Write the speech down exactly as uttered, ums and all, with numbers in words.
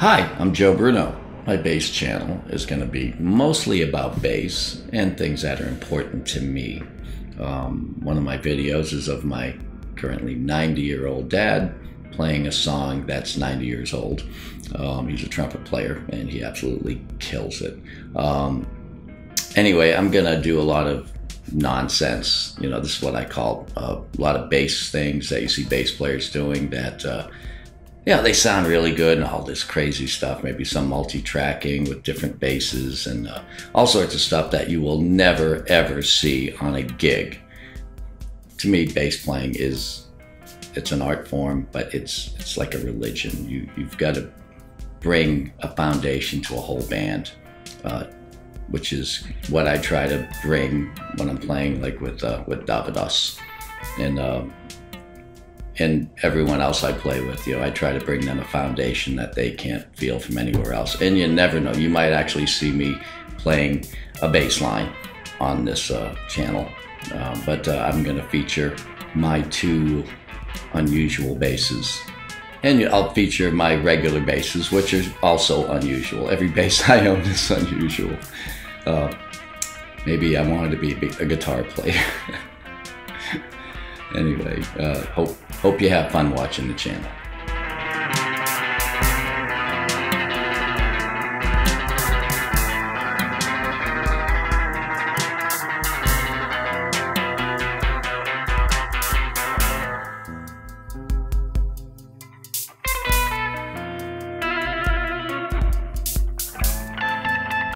Hi, I'm Joe Bruno. My bass channel is going to be mostly about bass and things that are important to me. Um, one of my videos is of my currently ninety-year-old dad playing a song that's ninety years old. Um, he's a trumpet player and he absolutely kills it. Um, anyway, I'm going to do a lot of nonsense. You know, this is what I call uh, a lot of bass things that you see bass players doing that, uh, you know, they sound really good and all this crazy stuff, maybe some multi-tracking with different basses and uh, all sorts of stuff that you will never, ever see on a gig. To me, bass playing is, it's an art form, but it's it's like a religion. You, you've got to bring a foundation to a whole band, uh, which is what I try to bring when I'm playing, like with uh, with Dovydas and uh, and everyone else I play with. You know, I try to bring them a foundation that they can't feel from anywhere else. And you never know, you might actually see me playing a bass line on this uh, channel, uh, but uh, I'm going to feature my two unusual basses. And I'll feature my regular basses, which are also unusual. Every bass I own is unusual. Uh, maybe I wanted to be a guitar player. Anyway, uh, hope, hope you have fun watching the channel.